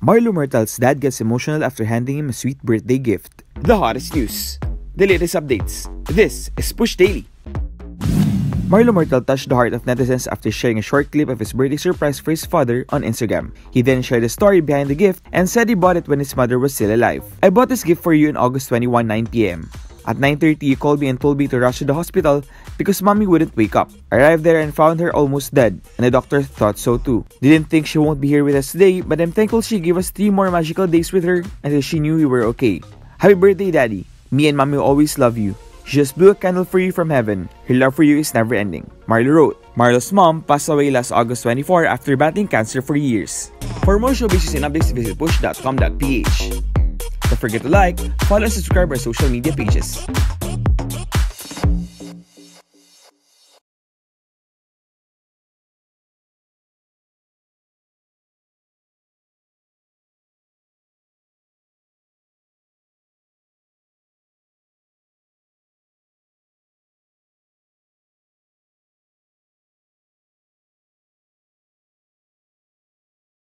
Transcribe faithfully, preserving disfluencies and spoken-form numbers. Marlo Mortel's dad gets emotional after handing him a sweet birthday gift. The hottest news, the latest updates. This is Push Daily. Marlo Mortel touched the heart of netizens after sharing a short clip of his birthday surprise for his father on Instagram. He then shared the story behind the gift and said he bought it when his mother was still alive. "I bought this gift for you on August twenty-first, nine p m At nine thirty, you called me and told me to rush to the hospital because mommy wouldn't wake up. I arrived there and found her almost dead, and the doctor thought so too. Didn't think she won't be here with us today, but I'm thankful she gave us three more magical days with her until she knew we were okay. Happy birthday, Daddy. Me and Mommy will always love you. She just blew a candle for you from heaven. Her love for you is never ending," Marlo wrote. Marlo's mom passed away last August twenty-fourth after battling cancer for years. For more showbiz and updates, visit push dot com dot p h. Don't forget to like, follow, and subscribe our social media pages.